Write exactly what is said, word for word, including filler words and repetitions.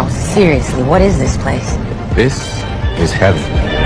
No, seriously, what is this place? This is heaven.